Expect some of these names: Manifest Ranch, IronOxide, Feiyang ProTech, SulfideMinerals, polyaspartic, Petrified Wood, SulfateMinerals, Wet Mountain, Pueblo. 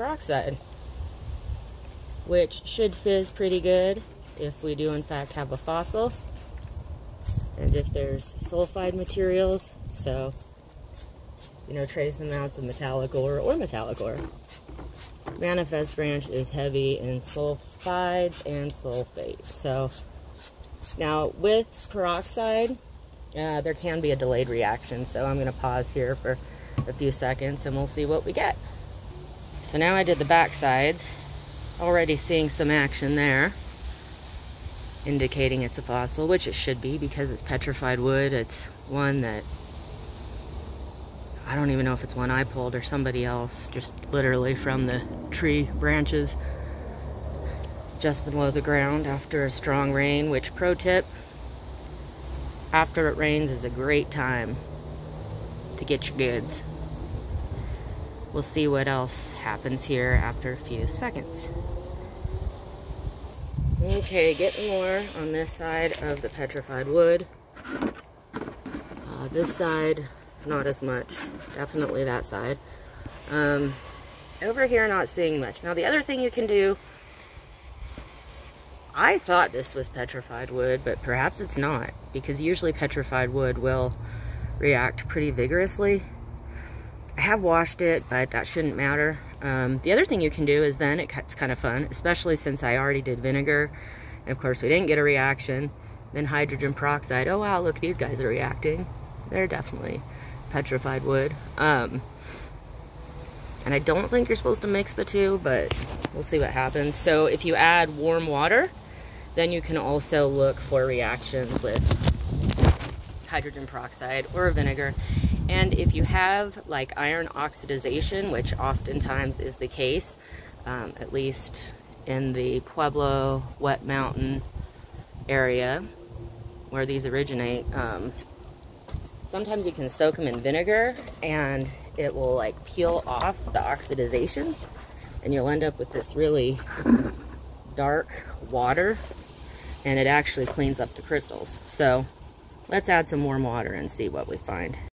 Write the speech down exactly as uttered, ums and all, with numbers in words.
peroxide, which should fizz pretty good if we do in fact have a fossil and if there's sulfide materials, so you know, trace amounts of metallic ore or metallic ore. Manifest Ranch is heavy in sulfides and sulfate. So now with peroxide, uh, there can be a delayed reaction. So I'm gonna pause here for a few seconds and we'll see what we get. So now I did the back sides, already seeing some action there, indicating it's a fossil, which it should be because it's petrified wood. It's one that, I don't even know if it's one I pulled or somebody else, just literally from the tree branches just below the ground after a strong rain, which, pro tip, after it rains is a great time to get your goods. We'll see what else happens here after a few seconds. Okay, getting more on this side of the petrified wood. Uh, this side, not as much. Definitely that side. Um, over here, not seeing much. Now, the other thing you can do, I thought this was petrified wood, but perhaps it's not, because usually petrified wood will react pretty vigorously. I have washed it, but that shouldn't matter. Um, the other thing you can do is then, it, it's kind of fun, especially since I already did vinegar, and of course we didn't get a reaction, then hydrogen peroxide. Oh wow, look, these guys are reacting. They're definitely petrified wood. Um, and I don't think you're supposed to mix the two, but we'll see what happens. So if you add warm water, then you can also look for reactions with hydrogen peroxide or vinegar. And if you have like iron oxidization, which oftentimes is the case, um, at least in the Pueblo, Wet Mountain area where these originate, um, sometimes you can soak them in vinegar and it will like peel off the oxidization and you'll end up with this really dark water, and it actually cleans up the crystals. So let's add some warm water and see what we find.